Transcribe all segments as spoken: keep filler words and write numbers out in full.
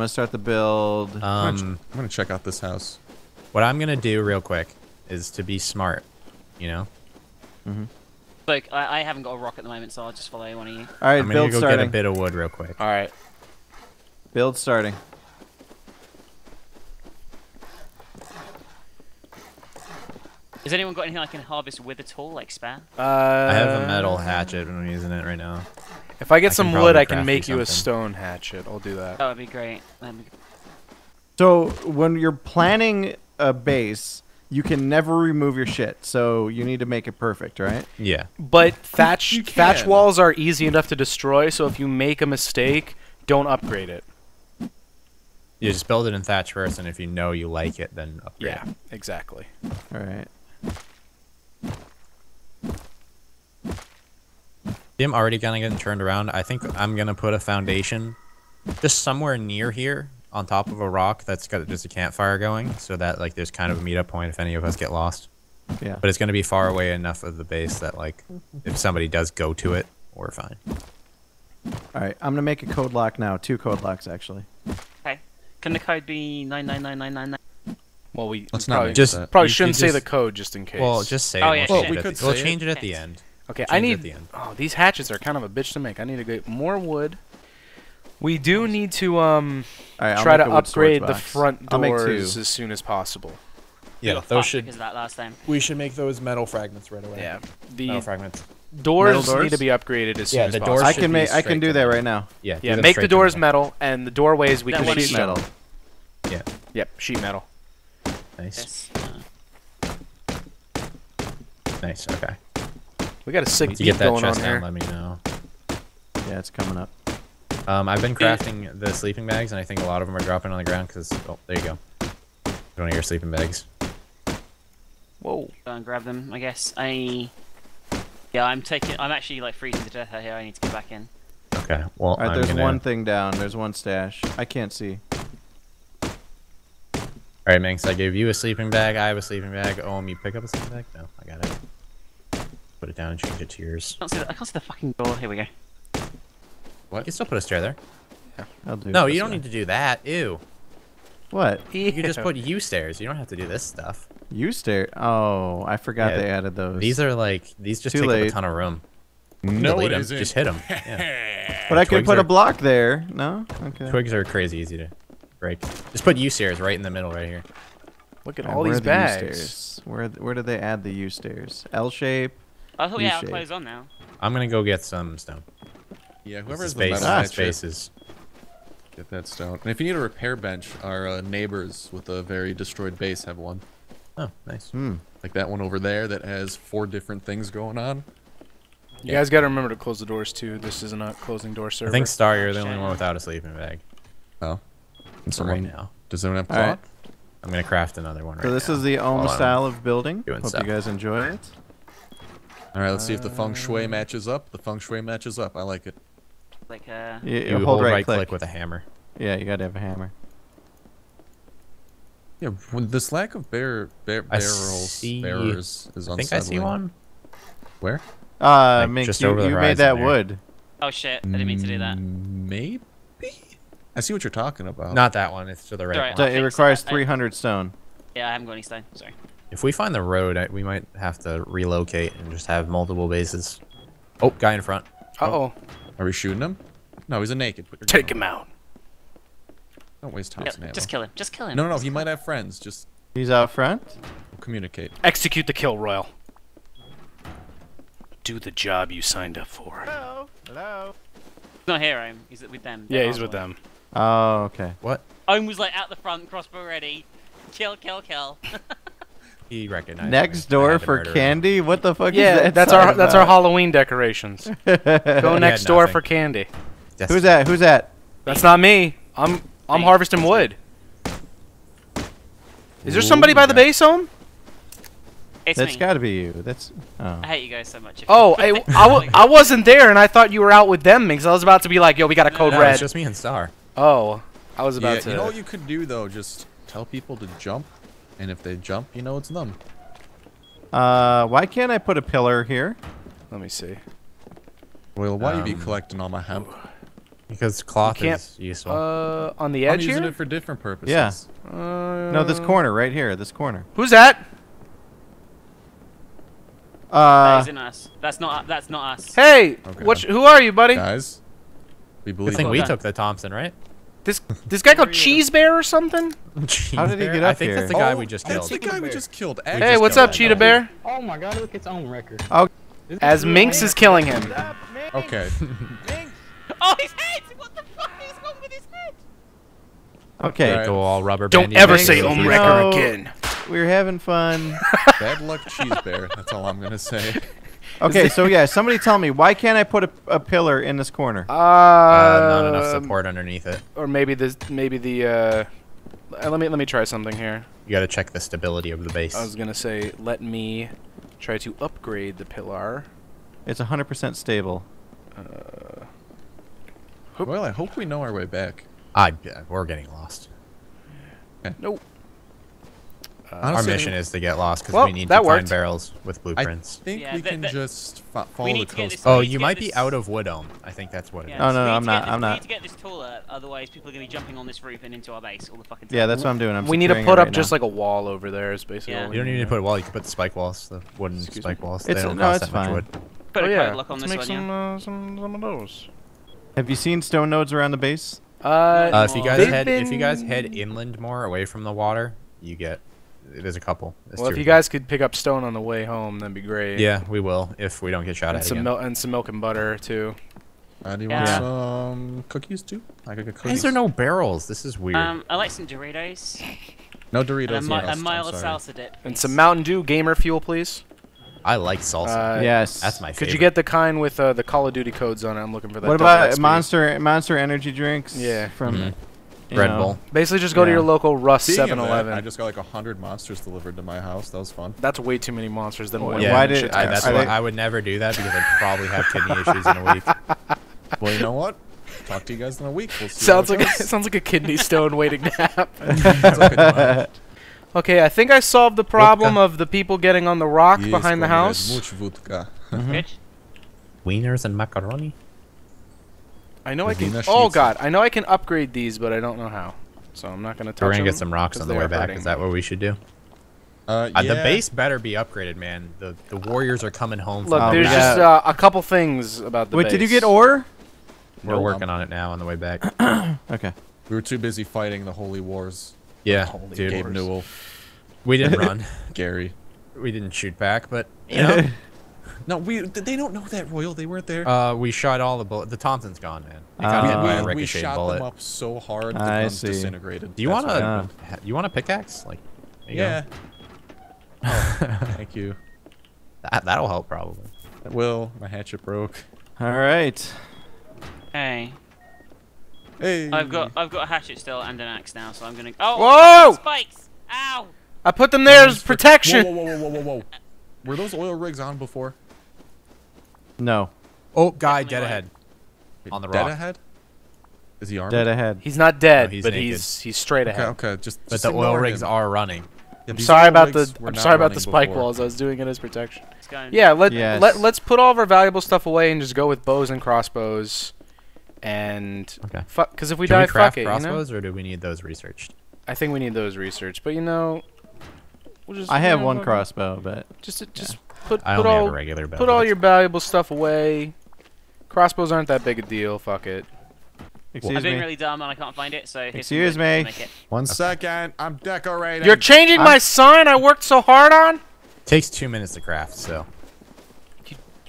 gonna start the build. Um, I'm, gonna I'm gonna check out this house. What I'm gonna do real quick is to be smart, you know. Mm-hmm. Luke, I, I haven't got a rock at the moment, so I'll just follow one of you. All right, I'm build gonna go starting. Get a bit of wood real quick. All right, build starting. Has anyone got anything I can harvest with at all, like spare? Uh, I have a metal hatchet, and I'm using it right now. If I get I some wood, I can make you, you a stone hatchet. I'll do that. That would be great. That'd be... So when you're planning a base, you can never remove your shit, so you need to make it perfect, right? Yeah. But thatch thatch walls are easy enough to destroy, so if you make a mistake, don't upgrade it. You just build it in thatch first, and if you know you like it, then upgrade yeah, it. Yeah, exactly. All right. See, I'm already kind of getting turned around. I think I'm going to put a foundation just somewhere near here on top of a rock that's got just a campfire going so that like there's kind of a meetup point if any of us get lost. Yeah. But it's going to be far away enough of the base that like if somebody does go to it, we're fine. All right, I'm going to make a code lock now. Two code locks, actually. Okay. Can the code be nine nine nine nine nine nine? Well, we Let's probably, not just, probably you shouldn't just, say the code just in case. Well, just say oh, it. We'll, yeah, change, we it could say we'll it. change it at the end. Okay, we'll I need... The end. Oh, these hatchets are kind of a bitch to make. I need to get more wood. We do need to um right, try to upgrade the front doors as soon as possible. Yeah, yeah those should... That last time. We should make those metal fragments right away. Yeah, the metal fragments. Doors, metal doors need to be upgraded as yeah, soon the as doors possible. I can, make, I can do that right now. Yeah, yeah make the doors metal, and the doorways we can make sheet metal. Yeah. Yep, sheet metal. Nice. Nice. Okay. We got a sick beat going on here. Let me know. Yeah, it's coming up. Um, I've been crafting the sleeping bags, and I think a lot of them are dropping on the ground because. Oh, there you go. One of your sleeping bags. Whoa. Go and grab them. I guess I. Yeah, I'm taking. I'm actually like freezing to death out here. I need to get back in. Okay. Well, all right. I'm there's gonna... one thing down. There's one stash. I can't see. All right, Minx, I gave you a sleeping bag, I have a sleeping bag. Oh, you pick up a sleeping bag? No, I got it. Put it down and change it to yours. I can't see the, I can't see the fucking door. Here we go. What? You can still put a stair there. Yeah, I'll do no, you don't way. need to do that. Ew. What? Ew. You just put U stairs. You don't have to do this stuff. U stair? Oh, I forgot yeah, they added those. These are like, these just Too take late. up a ton of room. No, it isn't. Just hit them. Yeah. But I could put are, a block there. No? Okay. Twigs are crazy easy to... Break. Just put U stairs right in the middle, right here. Look at all, all these the bags. Where where do they add the U stairs? L shape. Oh yeah, I'll close on now. I'm gonna go get some stone. Yeah, whoever's the metal ah, spaces. Get that stone. And if you need a repair bench, our uh, neighbors with a very destroyed base have one. Oh, nice. Hmm. Like that one over there that has four different things going on. You yeah. guys gotta remember to close the doors too. This is not closing door server. I think Star, you're the only one without a sleeping bag. Oh. Someone, right now. Does anyone have cloth? Right. I'm gonna craft another one right now. So this now. is the Ohm style of building. Doing Hope stuff. you guys enjoy it. All right, let's uh, see if the feng shui matches up. The feng shui matches up. I like it. Like a you, you hold, hold right, right click. click with a hammer. Yeah, you gotta have a hammer. Yeah, well, this lack of bear, bear barrels see, bearers is unsettling. I think I see one. Where? Uh, like Minx, you, you made that there. wood. Oh shit! I didn't mean to do that. Maybe. I see what you're talking about. Not that one. It's to the right. right one. So it requires so. three hundred stone. Yeah, I haven't got any stone. Sorry. If we find the road, I, we might have to relocate and just have multiple bases. Oh, guy in front. Uh-oh. Are we shooting him? No, he's a naked. Take him out. Don't waste time. No, just kill him. Just kill him. No, no, just he might have friends. Just. He's out front. We'll communicate. Execute the kill, Royal. Do the job you signed up for. Hello. Hello. He's not here, I'm. He's with them. They're yeah, he's with them. Oh, okay. What? Ohm was like out the front, crossbow ready. Kill, kill, kill. He recognized. Next me. door for candy? Him. What the fuck yeah, is that? That's our about? that's our Halloween decorations. Go next door nothing. for candy. That's Who's that? Who's that? That's not me. I'm I'm harvesting wood. Is there somebody Ooh, by the base, Ohm? It's That's got to be you. That's. Oh. I hate you guys so much. Oh, I, I, w I wasn't there, and I thought you were out with them because I was about to be like, "Yo, we got a code no, red." It's just me and Star. Oh, I was about yeah, to. You know what you could do though? Just tell people to jump, and if they jump, you know it's them. Uh, why can't I put a pillar here? Let me see. Well, why um, you be collecting all my hemp? Because cloth is useful. Uh, on the edge I'm here? I'm using it for different purposes. Yeah. Uh, no, this corner right here. This corner. Who's that? Uh, that isn't us. That's not. That's not us. Hey, okay. what? Who are you, buddy? Guys, we believe. I think we took the Thompson, right? This this guy called Cheese Bear or something? Cheese How did he get up I think here? That's the guy oh, we just killed. That's the guy we just killed. We hey, just what's killed up, Cheetah guy. Bear? Oh my God, look, it's Ohmwrecker. Oh. As Minx is killing him. Up, Minx. Okay. Minx. Oh, his head! What the fuck is going with his head? Okay. Right. Go all rubber. Don't ever Minx. Say Ohmwrecker no, again. We're having fun. Bad luck, Cheese Bear. That's all I'm gonna say. Okay, so yeah, somebody tell me, why can't I put a, a pillar in this corner? Uh, uh, not enough support underneath it. Or maybe this, maybe the, uh, let me, let me try something here. You gotta check the stability of the base. I was gonna say, let me try to upgrade the pillar. It's one hundred percent stable. Uh, hope well, I hope we know our way back. I, we're getting lost. Yeah. Nope. Uh, Honestly, our mission is to get lost because well, we need to worked. find barrels with blueprints. I think yeah, we can just fo follow the coast. Oh, you might be out of wood elm. I think that's what yeah, it is. Oh, no, no, I'm not. This, I'm not. We need to get this taller, otherwise people are going to be jumping on this roof and into our base all the fucking time. Yeah, that's what I'm doing. I'm we need to put up right just now. like a wall over there. Is basically. Yeah. You don't even need to put a wall. You can put the spike walls, the wooden Excuse spike me. walls. It's they don't a, cost no, it's that fine. much wood. Put oh, a yeah. padlock on Let's this one. Let's make some of those. Have you seen stone nodes around the base? Uh, if you guys head, if you guys head inland more, away from the water, you get. It is a couple. It's well, if you guys could pick up stone on the way home, that'd be great. Yeah, we will if we don't get shot and at some again. And some milk and butter too. Uh, do you yeah. want some cookies too? I could get cookies. Why is there no barrels? This is weird. Um, I like some Doritos. No Doritos. And a, mi yes, a mild salsa dip. And some Mountain Dew gamer fuel, please. I like salsa. Uh, yes, that's my favorite. Could you get the kind with uh, the Call of Duty codes on it? I'm looking for that. What about Monster Monster Energy drinks? Yeah, from. Mm-hmm. You Red know. Bull. Basically, just go yeah. to your local Rust seven eleven. I just got like a hundred monsters delivered to my house. That was fun. That's way too many monsters. Then oh, one. Yeah, why did I, that's why I would never do that because I'd probably have kidney issues in a week. Well, you know what? Talk to you guys in a week. We'll see sounds like a, it sounds like a kidney stone waiting to happen. Okay, I think I solved the problem vodka. of the people getting on the rock yes, behind the house. Much vodka. Mm-hmm. Wieners and macaroni. I know I can. Oh God! I know I can upgrade these, but I don't know how. So I'm not gonna touch them. We're gonna get some rocks on the way back. Is that what we should do? Uh, yeah. uh, the base better be upgraded, man. The the warriors are coming home. Look, from there's back. just uh, a couple things about the Wait, base. Wait, did you get ore? We're no, working um, on it now on the way back. Okay. We were too busy fighting the holy wars. Yeah, the holy dude. Gabe Newell. We didn't run, Gary. We didn't shoot back, but you know. No, we they don't know that, Royal. They weren't there. Uh, we shot all the bullets. The Thompson's gone, man. It got uh, by a we shot bullet. them up so hard the I guns see. disintegrated. Do you want a you want a pickaxe? Like, there you yeah. Go. Oh, thank you. That that'll help probably. That will. My hatchet broke. All right. Hey. Hey. I've got I've got a hatchet still and an axe now, so I'm gonna. Oh! Whoa! Spikes! Ow! I put them there as protection. Whoa! Whoa! Whoa! Whoa! Whoa! whoa. Were those oil rigs on before? No. Oh, guy dead ahead. On the rock. Dead ahead? Is he armed? Dead ahead. He's not dead, no, he's but naked. he's he's straight ahead. Okay, okay. Just, but just the oil rigs him. are running. Yeah, I'm sorry about the I'm sorry about the spike before. walls. I was doing it as protection. Yeah, let yes. let let's put all of our valuable stuff away and just go with bows and crossbows. And okay. fuck, because if we Can die, we craft fuck crossbows, it. crossbows, you know? Or do we need those researched? I think we need those researched, but you know, we'll just. I have you know, one crossbow, but just just. Yeah. Put, I put, only all, have a regular put all your valuable stuff away. Crossbows aren't that big a deal. Fuck it. Excuse I've been me. really dumb and I can't find it, so... Excuse me. One okay. second. I'm decorating. You're changing I'm my sign I worked so hard on? Takes two minutes to craft, so...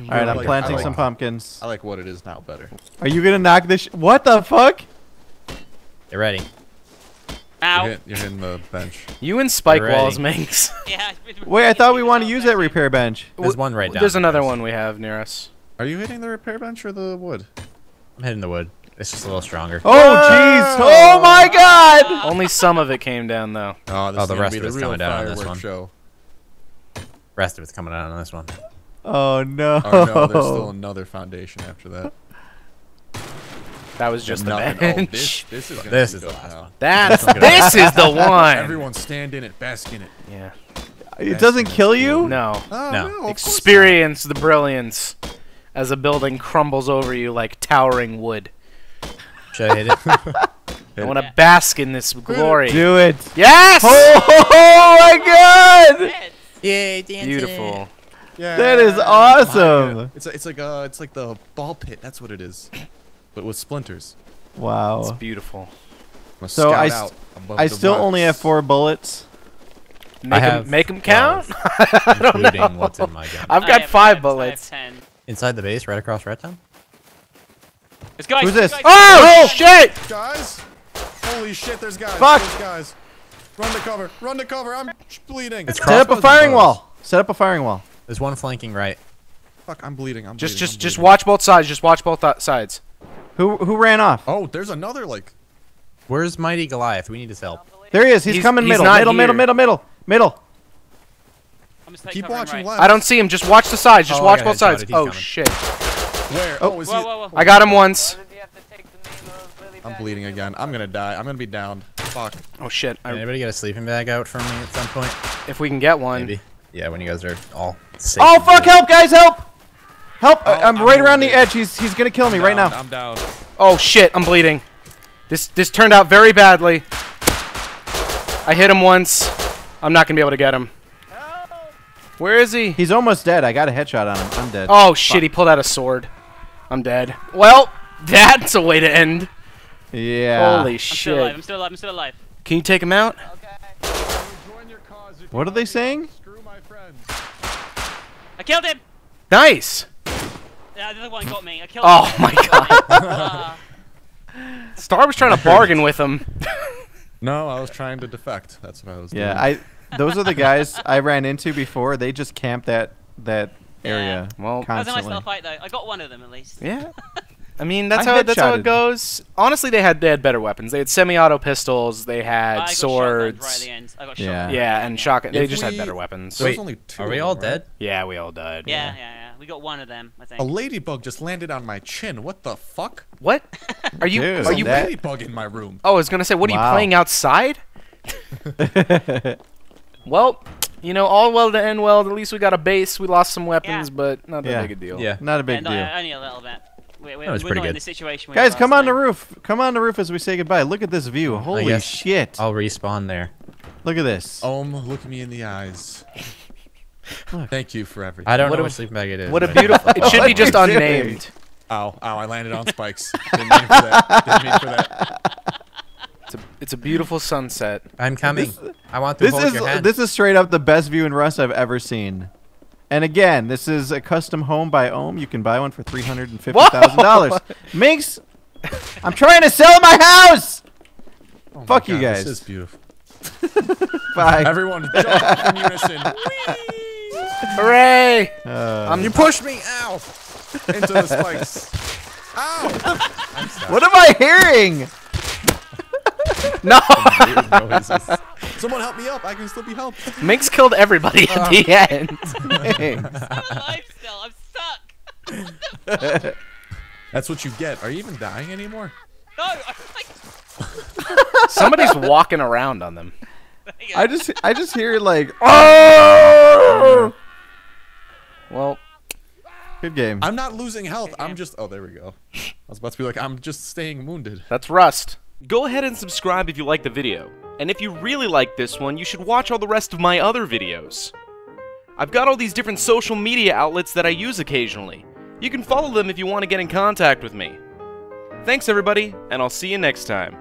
Alright, I'm like, planting like, some pumpkins. I like what it is now better. Are you gonna knock this... Sh what the fuck? They're ready. Ow. You're, hit, you're hitting the bench. You and spike walls, Minx. Yeah, wait, I thought we wanted to use that repair bench. There's one right down. There's another one we have near us. Are you hitting the repair bench or the wood? I'm hitting the wood. It's just a little stronger. Oh, jeez. Oh, oh, my God. Only some of it came down, though. Oh, this oh the rest of it's coming down on this one. Show. Rest of it's coming down on this one. Oh, no. Oh, no. There's still another foundation after that. That was just the bench. Oh, this, this is, this is the last one. That's, this is the one. Everyone stand in it, bask in it. Yeah. It bask doesn't kill you? No. Oh, no. no Experience the brilliance as a building crumbles over you like towering wood. Should I hit it? I want to bask in this glory. Do it. Yes! Oh, oh, oh my God! Yay, dancing. Beautiful. Yeah. That is awesome. Wow. It's it's like uh it's like the ball pit. That's what it is, but with splinters. Wow. It's beautiful. So I st I still rocks. only have four bullets. Make I have em, make them count. I don't know. What's in my gun. I've got five ten, bullets. Ten. Inside the base, right across red town. It's guys. Who's this? Guys. Oh, oh shit! Guys, holy shit! There's guys. Fuck. There's guys. Run to cover. Run to cover. I'm bleeding. It's Set up a firing wall. Set up a firing wall. There's one flanking right. Fuck! I'm bleeding. I'm just bleeding. just I'm bleeding. just watch both sides. Just watch both sides. Who who ran off? Oh, there's another like. Where's Mighty Goliath? We need his help. There he is. He's, he's coming he's middle. Middle, middle, middle, middle, middle, middle. Keep watching right. I don't see him. Just watch the sides. Just oh, watch both sides. Oh, coming. Shit. Where? Oh, oh is whoa, whoa, whoa. I got him once. I'm bleeding again. I'm going to die. I'm going to be downed. Fuck. Oh, shit. Can anybody get a sleeping bag out for me at some point? If we can get one. Maybe. Yeah, when you guys are all safe. Oh, fuck. Help, guys. Help. Help. Oh, I'm, I'm right around bleeding. the edge. He's, he's going to kill me down, right now. I'm down. Oh, shit. I'm bleeding. This this turned out very badly. I hit him once. I'm not gonna be able to get him. Help. Where is he? He's almost dead. I got a headshot on him. I'm dead. Oh shit! Fuck. He pulled out a sword. I'm dead. Well, that's a way to end. Yeah. Holy I'm shit! Still alive. I'm still alive. I'm still alive. Can you take him out? Okay. What are they saying? Screw my friend. I killed him. Nice. Yeah, the other one got me. I killed oh, him. Oh my god. uh, Star was trying to bargain with him. No, I was trying to defect. That's what I was yeah, doing. Yeah, I. Those are the guys I ran into before. They just camped that that yeah. area. Well, constantly. That was a nice little fight though. I got one of them at least. Yeah. I mean, that's I how it, that's how it goes. Honestly, they had they had better weapons. They had semi-auto pistols. They had I got swords. Right at the end. I got shotguns. Yeah, yeah and shotgun. They just we, had better weapons. There's Wait, only two. Are we all right? dead? Yeah, we all died. Yeah, yeah, yeah, yeah. We got one of them. I think. A ladybug just landed on my chin. What the fuck? What? Are you? Dude, are you? A ladybug in my room. Oh, I was gonna say, what wow. are you playing outside? Well, you know, all well to end well. At least we got a base. We lost some weapons, yeah. but not that yeah. big a deal. Yeah, not a big and deal. Only a little bit. We're, we're, that was we're pretty good. In the situation Guys, come on time. the roof. Come on the roof as we say goodbye. Look at this view. Holy shit. I'll respawn there. Look at this. Ohm, look me in the eyes. Thank you for everything. I don't what know what sleep bag it is. What a beautiful... It should be just unnamed. Ow, ow, I landed on spikes. Didn't mean for that. Didn't mean for that. It's a, it's a beautiful sunset. I'm coming. This, I want to this hold is, your hand. This is straight up the best view in Rust I've ever seen. And again, this is a custom home by Ohm. You can buy one for three hundred and fifty thousand dollars. Minx, I'm trying to sell my house. Oh Fuck my God, you guys. This is beautiful. Bye. Everyone, jump in unison. Whee! Hooray! Uh, um, you pushed me out into the spikes. Ow! What am I hearing? No! Someone help me up. I can still be helped. Minx killed everybody at um. the end. I'm still alive still. I'm stuck. What the fuck? That's what you get. Are you even dying anymore? No. I'm like... Somebody's walking around on them. I just I just hear like, oh! Well, good game. I'm not losing health. I'm just, oh, there we go. I was about to be like, I'm just staying wounded. That's Rust. Go ahead and subscribe if you liked the video, and if you really liked this one, you should watch all the rest of my other videos. I've got all these different social media outlets that I use occasionally. You can follow them if you want to get in contact with me. Thanks everybody, and I'll see you next time.